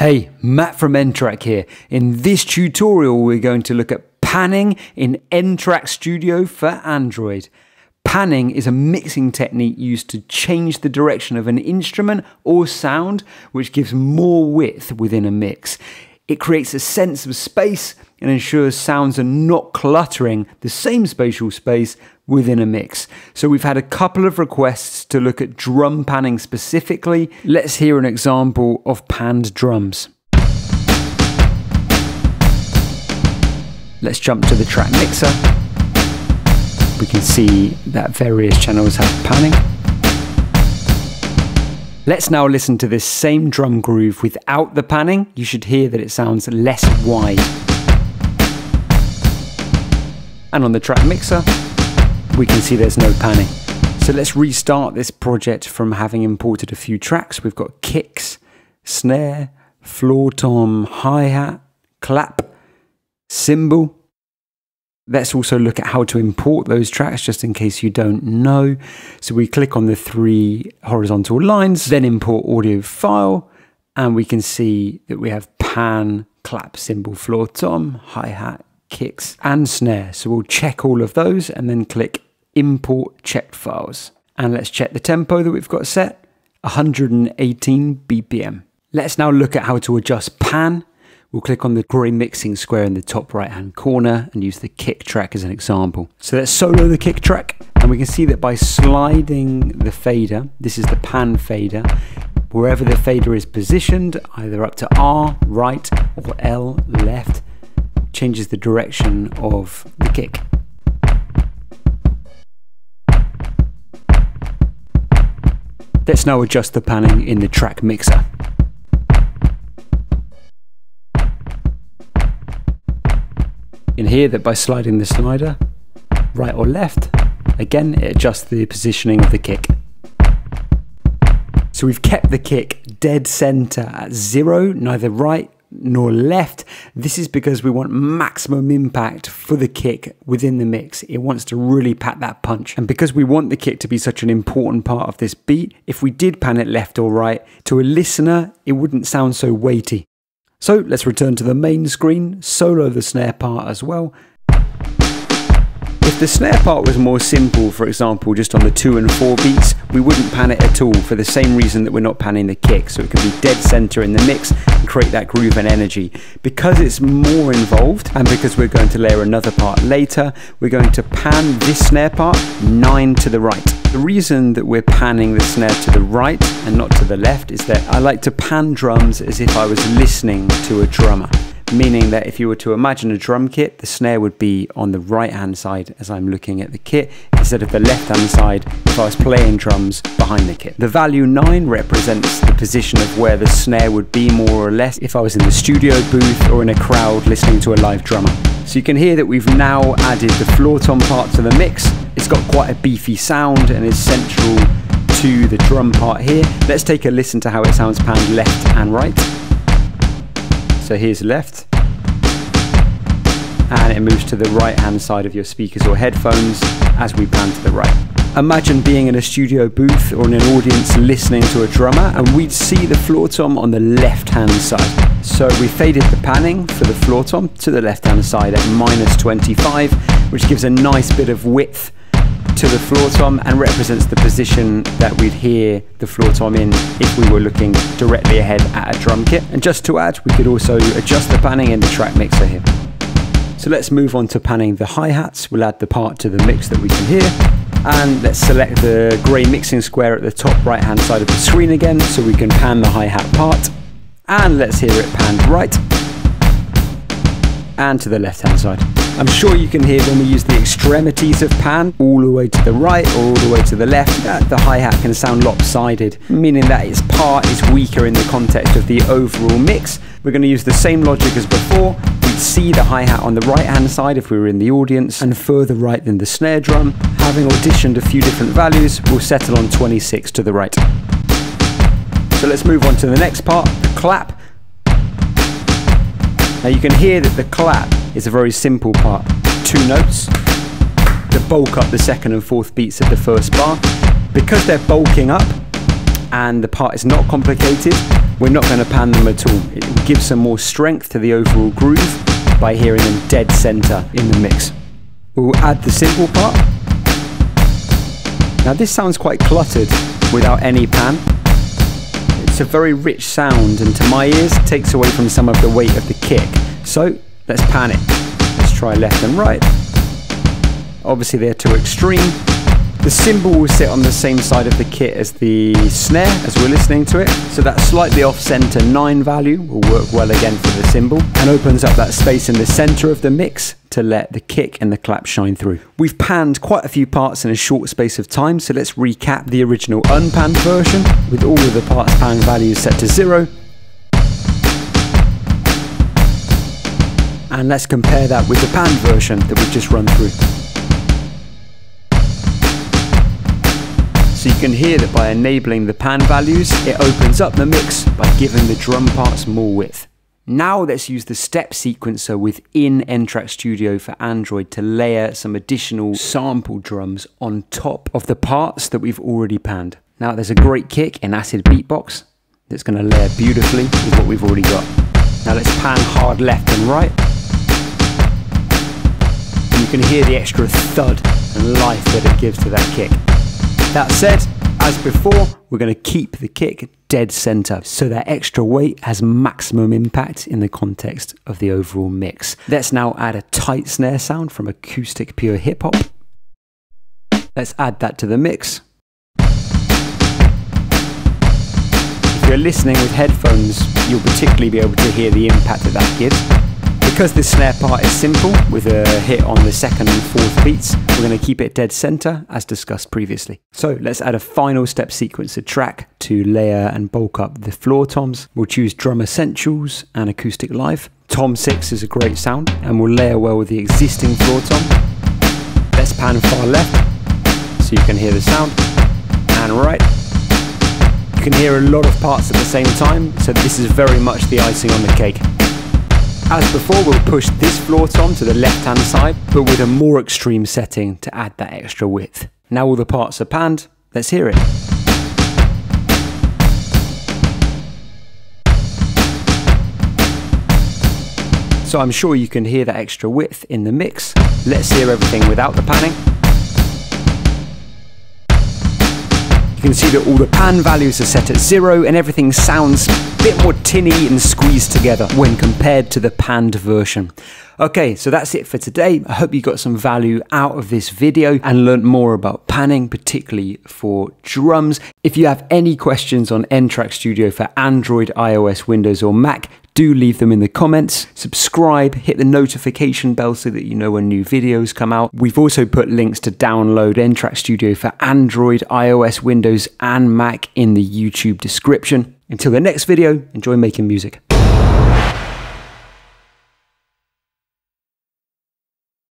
Hey, Matt from N-Track here. In this tutorial, we're going to look at panning in N-Track Studio for Android. Panning is a mixing technique used to change the direction of an instrument or sound, which gives more width within a mix. It creates a sense of space and ensures sounds are not cluttering the same spatial space within a mix. So we've had a couple of requests to look at drum panning specifically. Let's hear an example of panned drums. Let's jump to the track mixer. We can see that various channels have panning. Let's now listen to this same drum groove without the panning. You should hear that it sounds less wide. And on the track mixer, we can see there's no panning. So let's restart this project from having imported a few tracks. We've got kicks, snare, floor tom, hi-hat, clap, cymbal. Let's also look at how to import those tracks, just in case you don't know. So we click on the three horizontal lines, then import audio file, and we can see that we have pan, clap, cymbal, floor tom, hi-hat, kicks and snare. So we'll check all of those and then click import checked files, and let's check the tempo that we've got set, 118 BPM. Let's now look at how to adjust pan. We'll click on the grey mixing square in the top right hand corner and use the kick track as an example. So let's solo the kick track, and we can see that by sliding the fader, this is the pan fader, wherever the fader is positioned, either up to R, right, or L, left, changes the direction of the kick. Let's now adjust the panning in the track mixer. You can hear that by sliding the slider, right or left, again it adjusts the positioning of the kick. So we've kept the kick dead center at 0, neither right nor left. This is because we want maximum impact for the kick within the mix. It wants to really pack that punch. And because we want the kick to be such an important part of this beat, if we did pan it left or right, to a listener, it wouldn't sound so weighty. So let's return to the main screen, solo the snare part as well. If the snare part was more simple, for example, just on the 2 and 4 beats, we wouldn't pan it at all for the same reason that we're not panning the kick, so it can be dead center in the mix and create that groove and energy. Because it's more involved, and because we're going to layer another part later, we're going to pan this snare part 9 to the right. The reason that we're panning the snare to the right and not to the left is that I like to pan drums as if I was listening to a drummer. Meaning that if you were to imagine a drum kit, the snare would be on the right hand side as I'm looking at the kit, instead of the left hand side if I was playing drums behind the kit. The value 9 represents the position of where the snare would be more or less if I was in the studio booth or in a crowd listening to a live drummer. So you can hear that we've now added the floor tom part to the mix. It's got quite a beefy sound and is central to the drum part here. Let's take a listen to how it sounds panned left and right. So here's left, and it moves to the right hand side of your speakers or headphones as we pan to the right. Imagine being in a studio booth or in an audience listening to a drummer, and we'd see the floor tom on the left hand side. So we faded the panning for the floor tom to the left hand side at -25, which gives a nice bit of width to the floor tom and represents the position that we'd hear the floor tom in if we were looking directly ahead at a drum kit. And just to add, we could also adjust the panning in the track mixer here. So let's move on to panning the hi-hats. We'll add the part to the mix that we can hear. And let's select the grey mixing square at the top right hand side of the screen again, so we can pan the hi-hat part. And let's hear it panned right and to the left hand side. I'm sure you can hear when we use the extremities of pan, all the way to the right or all the way to the left, that the hi-hat can sound lopsided, meaning that its part is weaker in the context of the overall mix. We're going to use the same logic as before. We'd see the hi-hat on the right-hand side if we were in the audience and further right than the snare drum. Having auditioned a few different values, we'll settle on 26 to the right. So let's move on to the next part, the clap. Now you can hear that the clap is a very simple part. 2 notes that bulk up the 2nd and 4th beats of the first bar. Because they're bulking up, and the part is not complicated, we're not going to pan them at all. It will give some more strength to the overall groove by hearing them dead center in the mix. We'll add the simple part. Now this sounds quite cluttered without any pan. It's a very rich sound and to my ears takes away from some of the weight of the kick. So let's pan it. Let's try left and right. Obviously they're too extreme. The cymbal will sit on the same side of the kit as the snare as we're listening to it, so that slightly off-center 9 value will work well again for the cymbal and opens up that space in the center of the mix to let the kick and the clap shine through. We've panned quite a few parts in a short space of time, so let's recap the original unpanned version with all of the parts pan values set to 0. And let's compare that with the panned version that we've just run through. So you can hear that by enabling the pan values, it opens up the mix by giving the drum parts more width. Now let's use the step sequencer within N-Track Studio for Android to layer some additional sample drums on top of the parts that we've already panned. Now there's a great kick in Acid Beatbox that's going to layer beautifully with what we've already got. Now let's pan hard left and right. And you can hear the extra thud and life that it gives to that kick. That said, as before, we're going to keep the kick dead center so that extra weight has maximum impact in the context of the overall mix. Let's now add a tight snare sound from Acoustic Pure Hip Hop. Let's add that to the mix. If you're listening with headphones, you'll particularly be able to hear the impact that that gives. Because this snare part is simple, with a hit on the second and fourth beats, we're going to keep it dead center as discussed previously. So let's add a final step sequencer track to layer and bulk up the floor toms. We'll choose Drum Essentials and Acoustic Live. Tom 6 is a great sound and will layer well with the existing floor tom. Let's pan far left so you can hear the sound, and right. You can hear a lot of parts at the same time, so this is very much the icing on the cake. As before, we'll push this floor tom to the left-hand side, but with a more extreme setting to add that extra width. Now all the parts are panned, let's hear it. So I'm sure you can hear that extra width in the mix. Let's hear everything without the panning. You can see that all the pan values are set at 0 and everything sounds a bit more tinny and squeezed together when compared to the panned version. Okay, so that's it for today. I hope you got some value out of this video and learned more about panning, particularly for drums. If you have any questions on N-Track Studio for Android, iOS, Windows or Mac, do leave them in the comments. Subscribe, hit the notification bell so that you know when new videos come out. We've also put links to download N-Track Studio for Android, iOS, Windows and Mac in the YouTube description. Until the next video, enjoy making music.